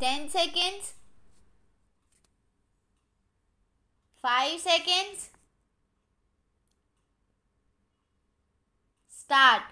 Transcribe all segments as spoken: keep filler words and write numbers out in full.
ten seconds, five seconds. Start.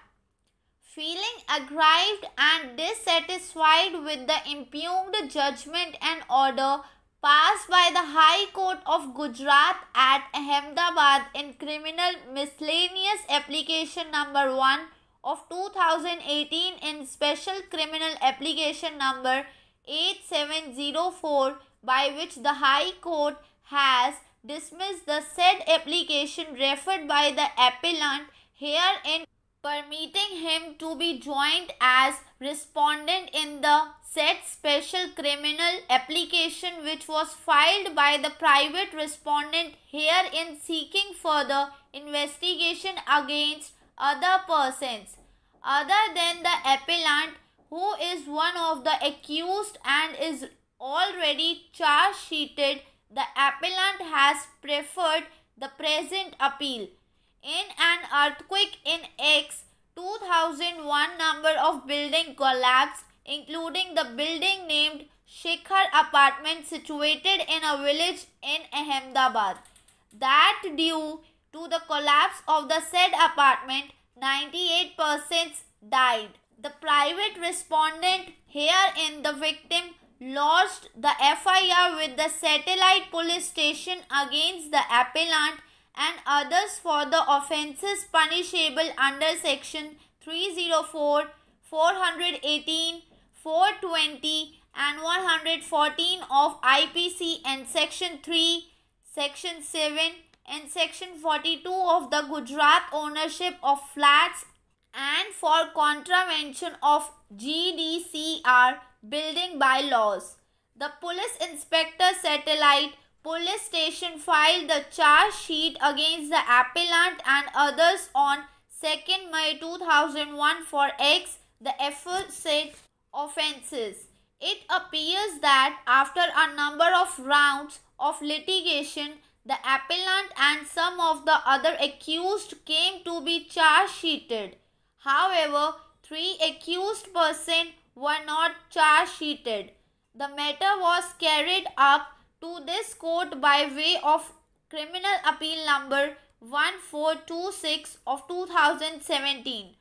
Feeling aggrieved and dissatisfied with the impugned judgment and order passed by the High Court of Gujarat at Ahmedabad in Criminal Miscellaneous Application Number one of two thousand eighteen in Special Criminal Application Number eight seven zero four, by which the High Court has dismissed the said application referred by the appellant herein, permitting him to be joined as respondent in the said special criminal application which was filed by the private respondent herein seeking further investigation against other persons other than the appellant, who is one of the accused and is already charge sheeted. The appellant has preferred the present appeal. In an earthquake in X, two thousand one number of building collapsed, including the building named Shikhar apartment situated in a village in Ahmedabad. That due to the collapse of the said apartment, ninety-eight persons died. The private respondent herein, the victim, lodged the F I R with the Satellite Police Station against the appellant and others for the offences punishable under section three oh four, four eighteen, four twenty and one fourteen of I P C and section three, section seven and section forty-two of the Gujarat Ownership of Flats, and for contravention of G D C R building bylaws. The police inspector Satellite Police Station filed the charge sheet against the appellant and others on second May two thousand one for X, the aforesaid offences. It appears that after a number of rounds of litigation, the appellant and some of the other accused came to be charge sheeted. However, three accused persons were not charge sheeted. The matter was carried up to this court by way of Criminal Appeal Number one four two six of two thousand seventeen.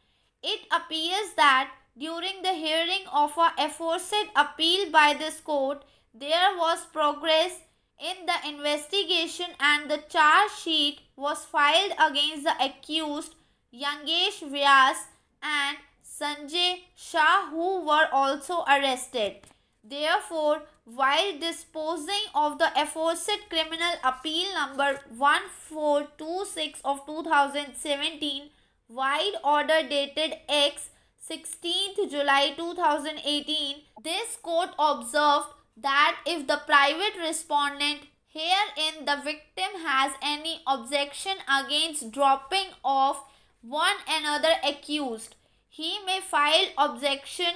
It appears that during the hearing of a aforesaid appeal by this court, there was progress in the investigation and the charge sheet was filed against the accused Yangesh Vyas and Sanjay Shah, who were also arrested. Therefore, while disposing of the aforesaid Criminal Appeal Number one four two six of two thousand seventeen, wide order dated X, sixteenth July two thousand eighteen, this court observed that if the private respondent herein, the victim, has any objection against dropping off one another accused, he may file objection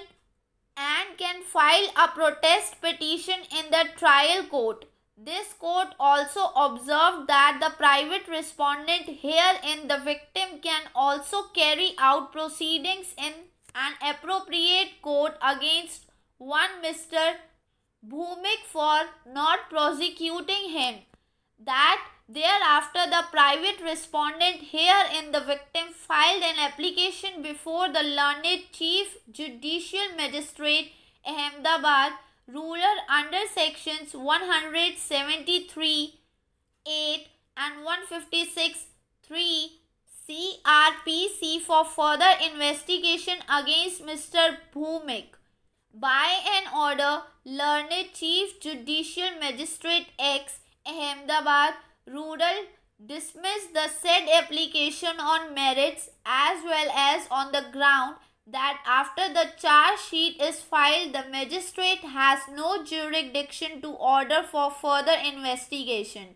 and can file a protest petition in the trial court. This court also observed that the private respondent herein, the victim, can also carry out proceedings in an appropriate court against one Mister Bhumik for not prosecuting him. That thereafter the private respondent herein, the victim, filed an application before the learned Chief Judicial Magistrate Ahmedabad, ruler under sections one seventy-three, eight and one fifty-six, three C R P C for further investigation against Mister Bhumik. By an order, learned Chief Judicial Magistrate X, Ahmedabad, rural, dismissed the said application on merits as well as on the ground that after the charge sheet is filed, the magistrate has no jurisdiction to order for further investigation.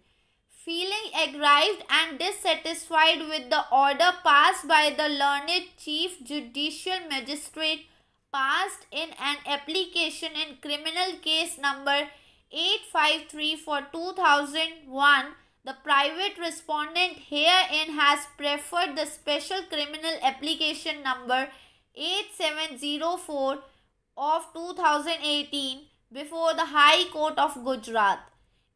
Feeling aggrieved and dissatisfied with the order passed by the learned Chief Judicial Magistrate, passed in an application in criminal case number eight five three for two thousand one, the private respondent herein has preferred the special criminal application number eight seven zero four of two thousand eighteen before the High Court of Gujarat.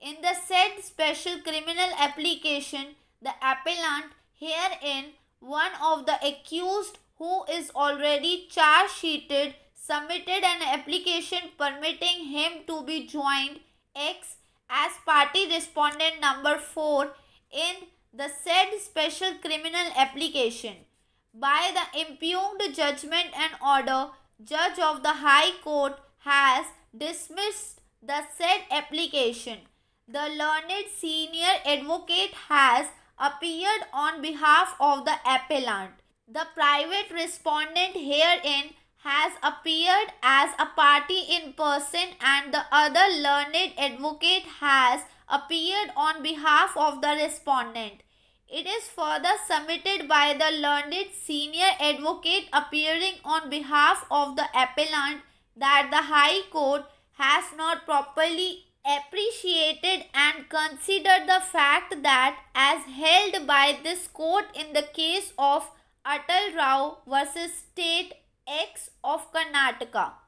In the said special criminal application, the appellant, herein one of the accused who is already charge-sheeted, submitted an application permitting him to be joined X as party respondent number four in the said special criminal application. By the impugned judgment and order, Judge of the High Court has dismissed the said application. The learned senior advocate has appeared on behalf of the appellant. The private respondent herein has appeared as a party in person, and the other learned advocate has appeared on behalf of the respondent. It is further submitted by the learned senior advocate appearing on behalf of the appellant that the High Court has not properly appreciated and considered the fact that, as held by this court in the case of Atal Rao versus State X of Karnataka,